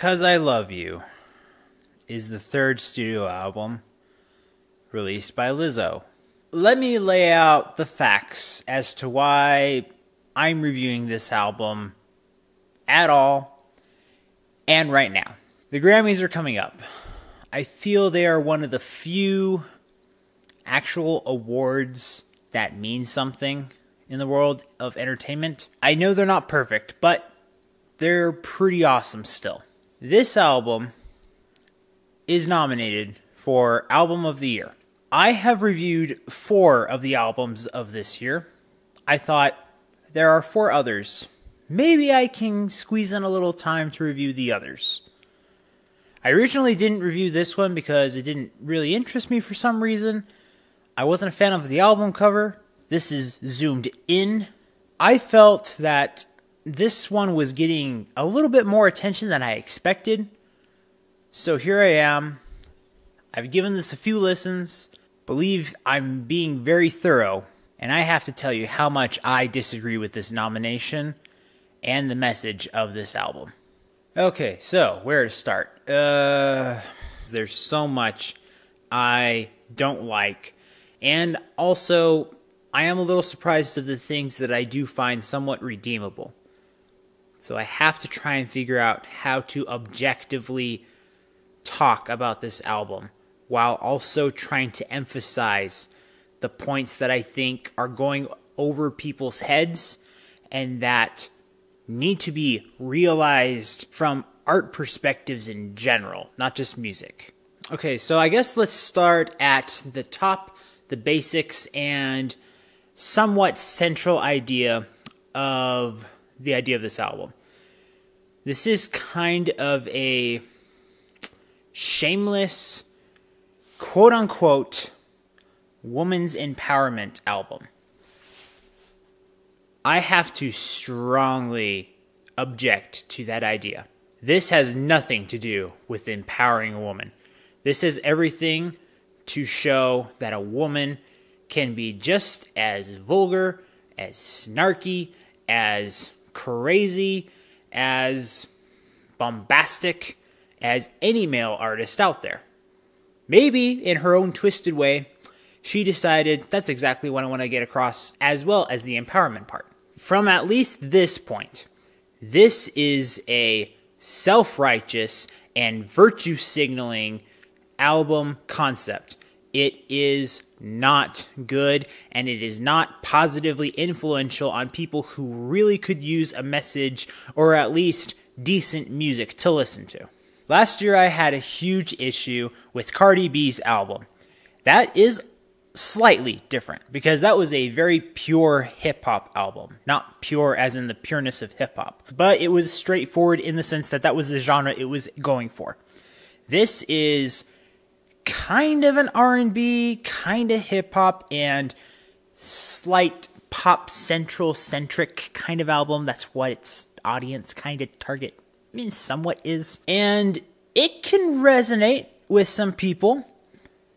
'Cause I Love You is the third studio album released by Lizzo. Let me lay out the facts as to why I'm reviewing this album at all and right now. The Grammys are coming up. I feel they are one of the few actual awards that mean something in the world of entertainment. I know they're not perfect, but they're pretty awesome still. This album is nominated for Album of the Year. I have reviewed 4 of the albums of this year. I thought there are 4 others. Maybe I can squeeze in a little time to review the others. I originally didn't review this one because it didn't really interest me for some reason. I wasn't a fan of the album cover. This is zoomed in. I felt that this one was getting a little bit more attention than I expected. So here I am. I've given this a few listens. Believe I'm being very thorough, and I have to tell you how much I disagree with this nomination and the message of this album. Okay, so where to start? There's so much I don't like, and also I am a little surprised of the things that I do find somewhat redeemable. So I have to try and figure out how to objectively talk about this album, while also trying to emphasize the points that I think are going over people's heads and that need to be realized from art perspectives in general, not just music. Okay, so I guess let's start at the top, the basics, and somewhat central idea of this album. This is kind of a shameless, quote-unquote, woman's empowerment album. I have to strongly object to that idea. This has nothing to do with empowering a woman. This is everything to show that a woman can be just as vulgar, as snarky, as crazy, as bombastic as any male artist out there. Maybe, in her own twisted way, she decided that's exactly what I want to get across, as well as the empowerment part. From at least this point, this is a self-righteous and virtue-signaling album concept. It is not good, and it is not positively influential on people who really could use a message or at least decent music to listen to. Last year, I had a huge issue with Cardi B's album. That is slightly different because that was a very pure hip-hop album. Not pure as in the pureness of hip-hop, but it was straightforward in the sense that that was the genre it was going for. This is kind of an R&B, kind of hip-hop, and slight pop-central-centric kind of album. That's what its audience kind of target. I mean, somewhat is. And it can resonate with some people.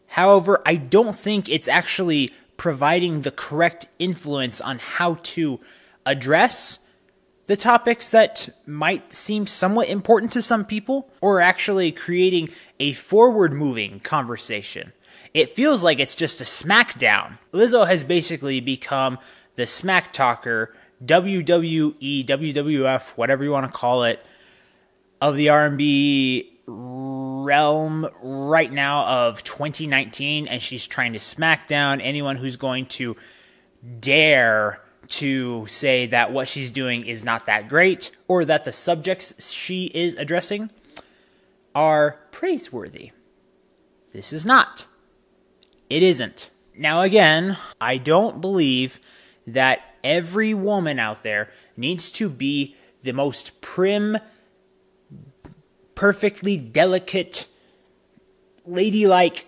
However, I don't think it's actually providing the correct influence on how to address the topics that might seem somewhat important to some people, or actually creating a forward-moving conversation. It feels like it's just a smackdown. Lizzo has basically become the smack talker, WWE, WWF, whatever you want to call it, of the R&B realm right now of 2019, and she's trying to smack down anyone who's going to dare to say that what she's doing is not that great, or that the subjects she is addressing are praiseworthy. This is not. It isn't. Now again, I don't believe that every woman out there needs to be the most prim, perfectly delicate, ladylike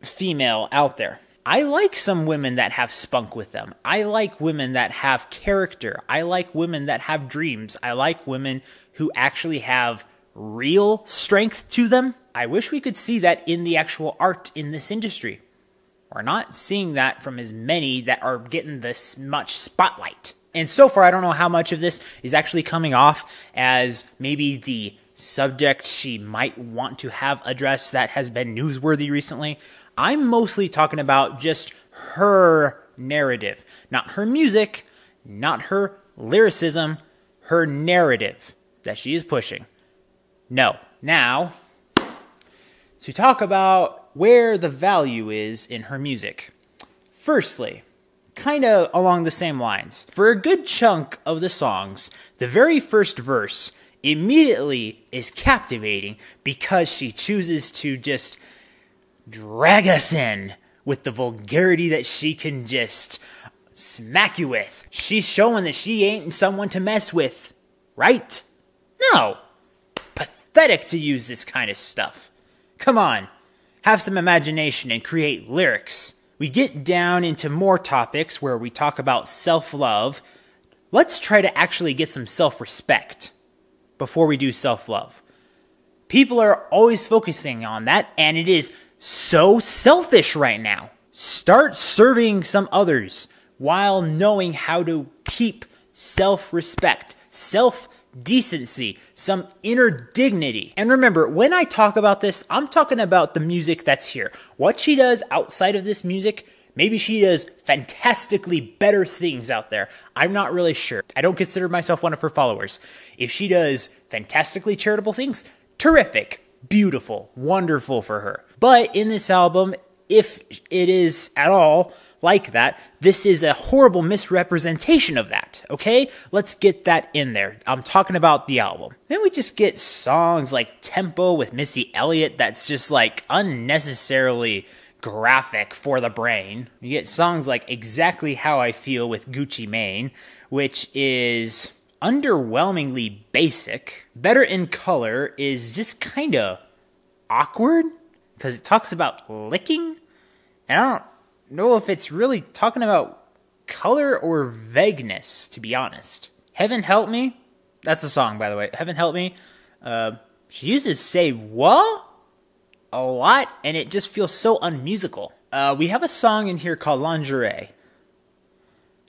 female out there. I like some women that have spunk with them. I like women that have character. I like women that have dreams. I like women who actually have real strength to them. I wish we could see that in the actual art in this industry. We're not seeing that from as many that are getting this much spotlight. And so far, I don't know how much of this is actually coming off as maybe the subject she might want to have addressed that has been newsworthy recently. I'm mostly talking about just her narrative, not her music, not her lyricism, her narrative that she is pushing. No. Now, to talk about where the value is in her music. Firstly, kind of along the same lines, for a good chunk of the songs, the very first verse immediately is captivating because she chooses to just drag us in with the vulgarity that she can just smack you with. She's showing that she ain't someone to mess with, right? No. Pathetic to use this kind of stuff. Come on, have some imagination and create lyrics. We get down into more topics where we talk about self-love. Let's try to actually get some self-respect before we do self-love. People are always focusing on that, and it is so selfish right now. Start serving some others while knowing how to keep self-respect, self-decency, some inner dignity. And remember, when I talk about this, I'm talking about the music that's here. What she does outside of this music, maybe she does fantastically better things out there. I'm not really sure. I don't consider myself one of her followers. If she does fantastically charitable things, terrific, beautiful, wonderful for her. But in this album, if it is at all like that, this is a horrible misrepresentation of that, okay? Let's get that in there. I'm talking about the album. Then we just get songs like Tempo with Missy Elliott that's just like unnecessarily graphic for the brain. You get songs like Exactly How I Feel with Gucci Mane, which is underwhelmingly basic. Better in Color is just kind of awkward, because it talks about licking, and I don't know if it's really talking about color or vagueness, to be honest. Heaven Help Me, that's a song, by the way. Heaven Help Me, she uses "say what" a lot, and it just feels so unmusical. We have a song in here called Lingerie.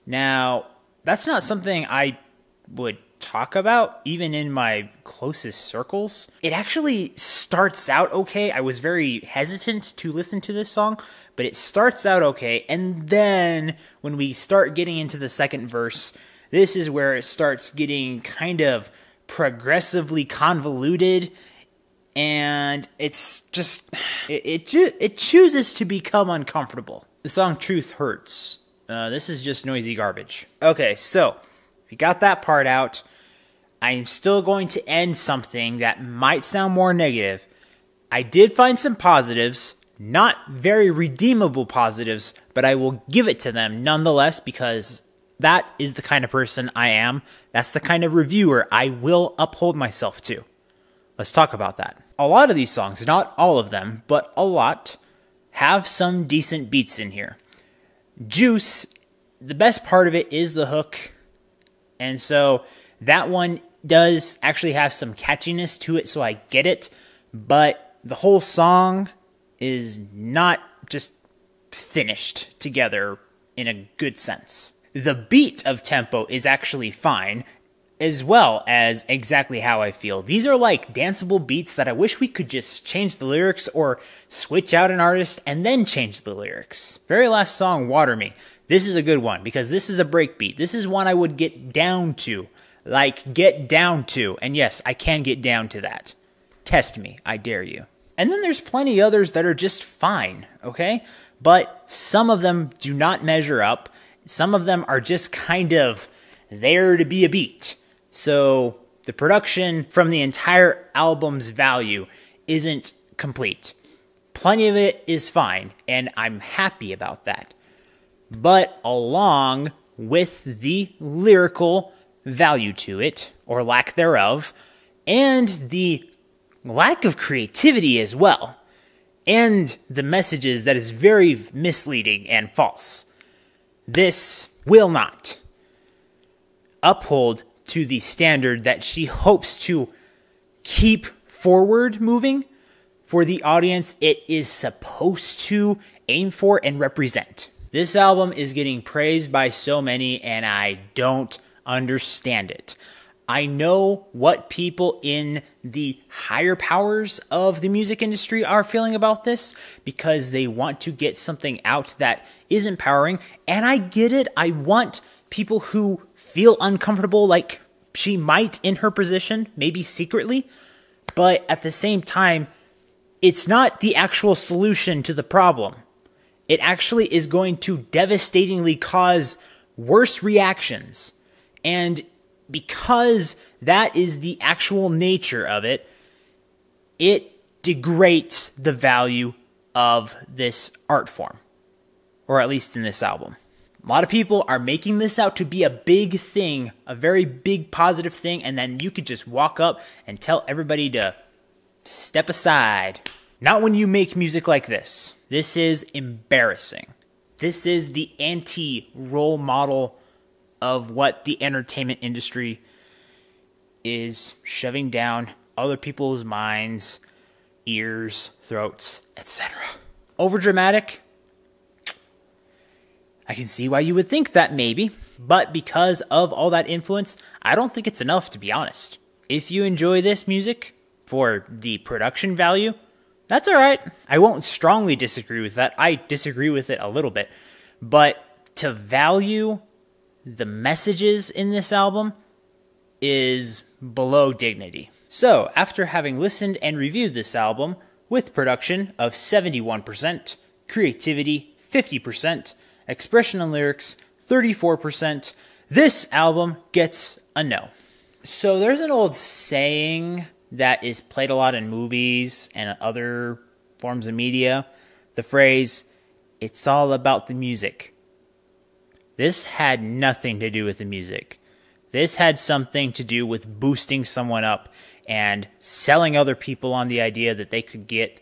Now, that's not something I would talk about, even in my closest circles. It actually starts out okay. I was very hesitant to listen to this song, but it starts out okay, and then when we start getting into the second verse, this is where it starts getting kind of progressively convoluted, and it's just it chooses to become uncomfortable. The song Truth Hurts, this is just noisy garbage. Okay, so we got that part out. I'm still going to end something that might sound more negative. I did find some positives, not very redeemable positives, but I will give it to them nonetheless, because that is the kind of person I am. That's the kind of reviewer I will uphold myself to. Let's talk about that. A lot of these songs, not all of them, but a lot, have some decent beats in here. Juice, the best part of it is the hook, and so that one does actually have some catchiness to it, so I get it, but the whole song is not just finished together in a good sense. The beat of Tempo is actually fine, as well as Exactly How I Feel. These are like danceable beats that I wish we could just change the lyrics or switch out an artist and then change the lyrics. Very last song, Water Me. This is a good one because this is a breakbeat. This is one I would get down to. Like, get down to. And yes, I can get down to that. Test me, I dare you. And then there's plenty others that are just fine, okay? But some of them do not measure up. Some of them are just kind of there to be a beat. So the production from the entire album's value isn't complete. Plenty of it is fine, and I'm happy about that. But along with the lyrical value to it, or lack thereof, and the lack of creativity as well, and the messages that is very misleading and false, this will not uphold to the standard that she hopes to keep forward moving for the audience it is supposed to aim for and represent. This album is getting praised by so many, and I don't understand it. I know what people in the higher powers of the music industry are feeling about this, because they want to get something out that is empowering. And I get it. I want people who feel uncomfortable, like she might in her position, maybe secretly. But at the same time, it's not the actual solution to the problem. It actually is going to devastatingly cause worse reactions. And because that is the actual nature of it, it degrades the value of this art form, or at least in this album. A lot of people are making this out to be a big thing, a very big positive thing, and then you could just walk up and tell everybody to step aside. Not when you make music like this. This is embarrassing. This is the anti-role model of what the entertainment industry is shoving down other people's minds, ears, throats, etc. Overdramatic? I can see why you would think that, maybe, but because of all that influence, I don't think it's enough, to be honest. If you enjoy this music for the production value, that's all right. I won't strongly disagree with that. I disagree with it a little bit, but to value the messages in this album is below dignity. So, after having listened and reviewed this album with production of 71%, creativity 50%, expression and lyrics 34%, this album gets a no. So there's an old saying that is played a lot in movies and other forms of media, the phrase, "It's all about the music." This had nothing to do with the music. This had something to do with boosting someone up and selling other people on the idea that they could get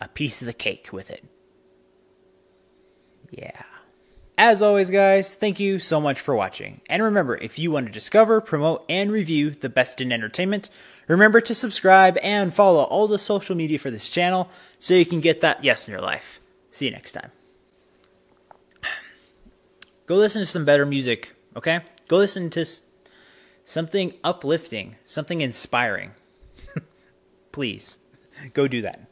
a piece of the cake with it. Yeah. As always, guys, thank you so much for watching. And remember, if you want to discover, promote, and review the best in entertainment, remember to subscribe and follow all the social media for this channel so you can get that yes in your life. See you next time. Go listen to some better music, okay? Go listen to something uplifting, something inspiring. Please, go do that.